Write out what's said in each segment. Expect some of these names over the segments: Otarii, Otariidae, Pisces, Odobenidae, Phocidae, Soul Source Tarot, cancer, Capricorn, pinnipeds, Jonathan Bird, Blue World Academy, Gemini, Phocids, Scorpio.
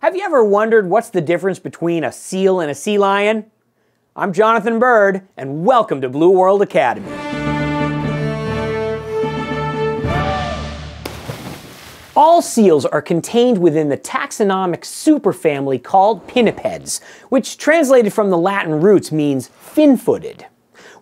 Have you ever wondered what's the difference between a seal and a sea lion? I'm Jonathan Bird, and welcome to Blue World Academy. All seals are contained within the taxonomic superfamily called pinnipeds, which translated from the Latin roots means fin-footed.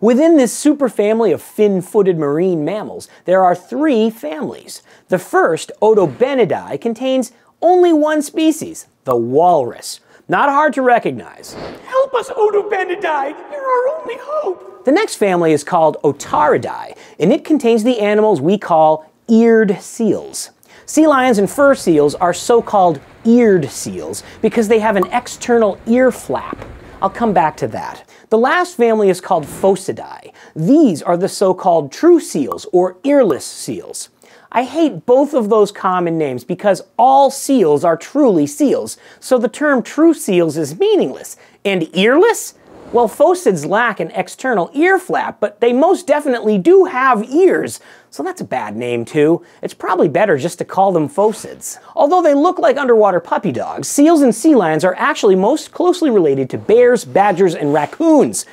Within this superfamily of fin-footed marine mammals, there are three families. The first, Odobenidae, contains only one species, the walrus. Not hard to recognize. Help us, Odobenidae! You're our only hope! The next family is called Otariidae, and it contains the animals we call eared seals. Sea lions and fur seals are so-called eared seals because they have an external ear flap. I'll come back to that. The last family is called Phocidae. These are the so-called true seals, or earless seals. I hate both of those common names because all seals are truly seals, so the term true seals is meaningless. And earless? Well, Phocids lack an external ear flap, but they most definitely do have ears, so that's a bad name too. It's probably better just to call them Phocids. Although they look like underwater puppy dogs, seals and sea lions are actually most closely related to bears, badgers, and raccoons,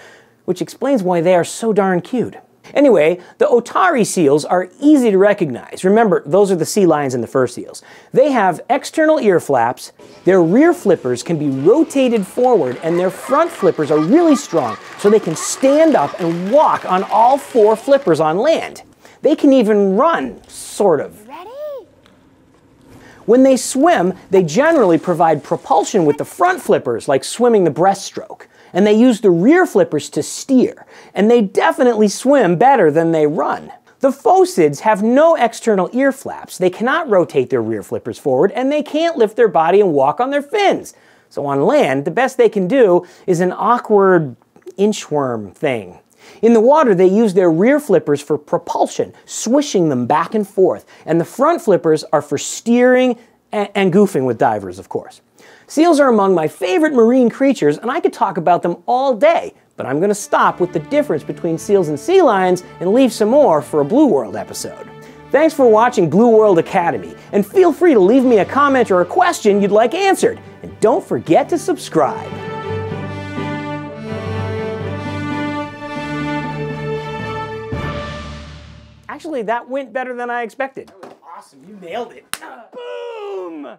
which explains why they are so darn cute. Anyway, the Otari seals are easy to recognize. Remember, those are the sea lions and the fur seals. They have external ear flaps, their rear flippers can be rotated forward, and their front flippers are really strong, so they can stand up and walk on all four flippers on land. They can even run, sort of. Ready? When they swim, they generally provide propulsion with the front flippers, like swimming the breaststroke. And they use the rear flippers to steer, and they definitely swim better than they run. The Phocids have no external ear flaps, they cannot rotate their rear flippers forward, and they can't lift their body and walk on their fins. So on land, the best they can do is an awkward inchworm thing. In the water, they use their rear flippers for propulsion, swishing them back and forth, and the front flippers are for steering and goofing with divers, of course. Seals are among my favorite marine creatures, and I could talk about them all day, but I'm going to stop with the difference between seals and sea lions and leave some more for a Blue World episode. Thanks for watching Blue World Academy, and feel free to leave me a comment or a question you'd like answered, and don't forget to subscribe. Actually, that went better than I expected. That was awesome, you nailed it. Boom!